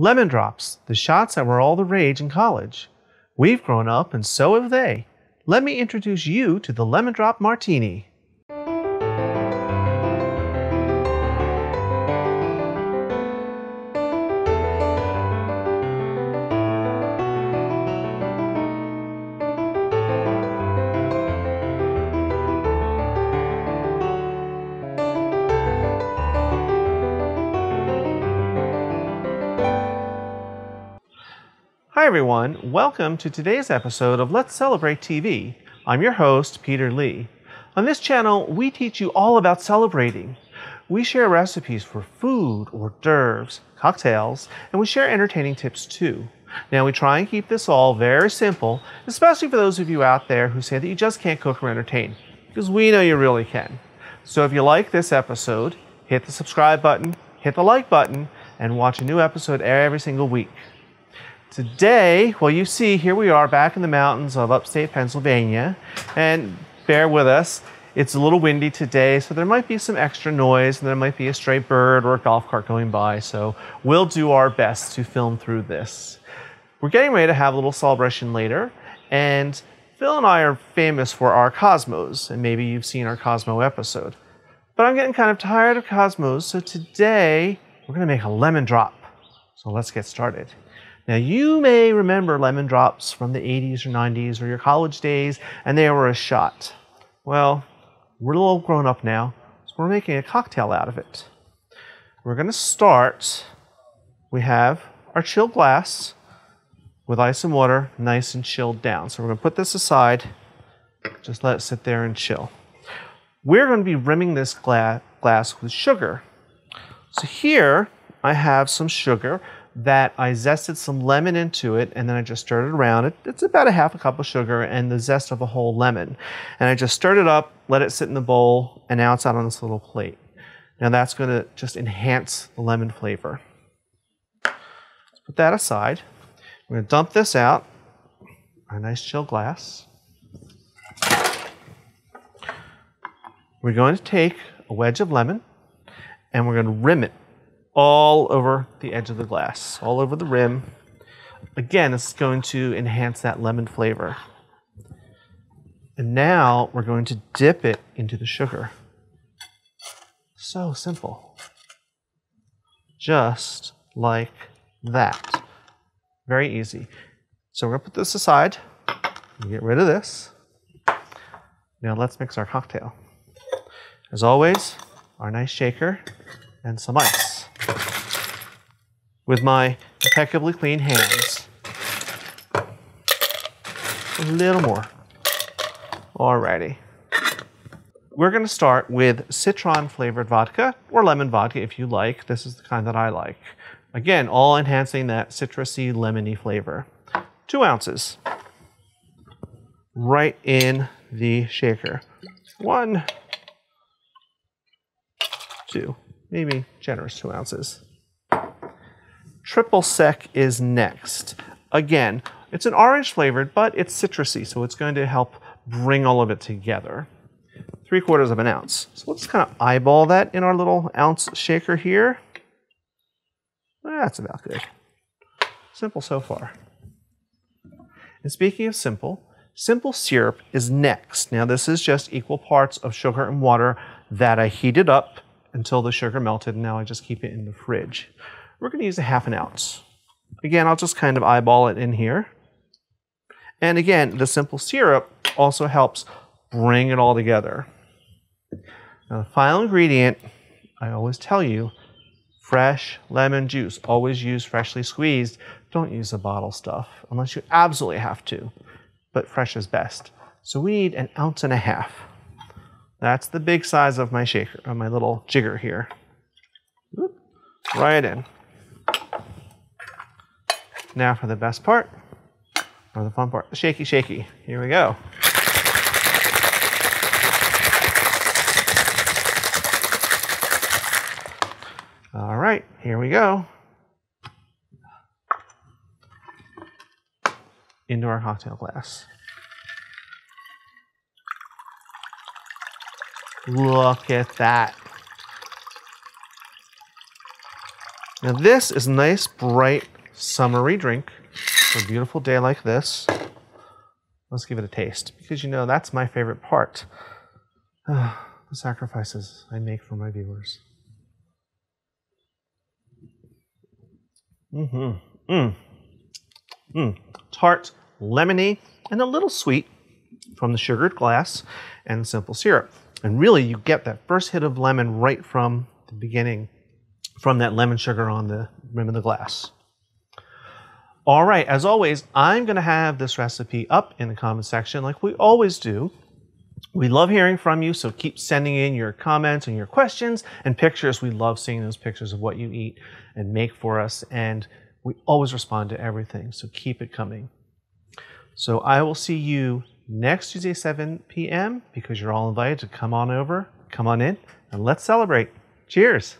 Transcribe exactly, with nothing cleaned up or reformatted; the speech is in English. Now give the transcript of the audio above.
Lemon drops, the shots that were all the rage in college. We've grown up and so have they. Let me introduce you to the Lemon Drop Martini. Hi everyone, welcome to today's episode of Let's Celebrate T V. I'm your host, Peter Lee. On this channel, we teach you all about celebrating. We share recipes for food, hors d'oeuvres, cocktails, and we share entertaining tips too. Now we try and keep this all very simple, especially for those of you out there who say that you just can't cook or entertain, because we know you really can. So if you like this episode, hit the subscribe button, hit the like button, and watch a new episode every single week. Today, well, you see, here we are back in the mountains of upstate Pennsylvania, and bear with us, it's a little windy today, so there might be some extra noise, and there might be a stray bird or a golf cart going by, so we'll do our best to film through this. We're getting ready to have a little celebration later, and Phil and I are famous for our Cosmos, and maybe you've seen our Cosmo episode. But I'm getting kind of tired of Cosmos, so today we're going to make a lemon drop. So let's get started. Now, you may remember lemon drops from the eighties or nineties or your college days, and they were a shot. Well, we're a little grown up now, so we're making a cocktail out of it. We're going to start. We have our chilled glass with ice and water, nice and chilled down. So we're going to put this aside, just let it sit there and chill. We're going to be rimming this gla- glass with sugar. So here I have some sugar that I zested some lemon into it, and then I just stirred it around. It, it's about a half a cup of sugar and the zest of a whole lemon. And I just stirred it up, let it sit in the bowl, and now it's out on this little plate. Now that's going to just enhance the lemon flavor. Let's put that aside. We're going to dump this out, our nice chill glass. We're going to take a wedge of lemon, and we're going to rim it all over the edge of the glass, all over the rim. Again, this is going to enhance that lemon flavor. And now we're going to dip it into the sugar. So simple. Just like that. Very easy. So we're gonna put this aside and get rid of this. Now let's mix our cocktail. As always, our nice shaker and some ice. With my impeccably clean hands. A little more. Alrighty. We're gonna start with citron flavored vodka, or lemon vodka if you like. This is the kind that I like. Again, all enhancing that citrusy, lemony flavor. Two ounces. Right in the shaker. One, two, maybe generous two ounces. Triple Sec is next. Again, it's an orange flavored, but it's citrusy, so it's going to help bring all of it together. Three quarters of an ounce. So let's kind of eyeball that in our little ounce shaker here. That's about good. Simple so far. And speaking of simple, simple syrup is next. Now this is just equal parts of sugar and water that I heated up until the sugar melted, and now I just keep it in the fridge. We're going to use a half an ounce. Again, I'll just kind of eyeball it in here. And again, the simple syrup also helps bring it all together. Now, the final ingredient, I always tell you, fresh lemon juice. Always use freshly squeezed. Don't use the bottle stuff unless you absolutely have to. But fresh is best. So we need an ounce and a half. That's the big size of my shaker, of my little jigger here. Oop, right in. Now for the best part, or the fun part, the shaky shaky. Here we go. All right, here we go. Into our cocktail glass. Look at that. Now this is a nice, bright, summery drink for a beautiful day like this. Let's give it a taste, because you know that's my favorite part. Uh, the sacrifices I make for my viewers. Mm-hmm. Mm. Mm. Tart, lemony, and a little sweet from the sugared glass and simple syrup. And really, you get that first hit of lemon right from the beginning, from that lemon sugar on the rim of the glass. All right, as always, I'm gonna have this recipe up in the comment section like we always do. We love hearing from you, so keep sending in your comments and your questions and pictures. We love seeing those pictures of what you eat and make for us, and we always respond to everything, so keep it coming. So I will see you next Tuesday, seven p m, because you're all invited to come on over, come on in, and let's celebrate. Cheers.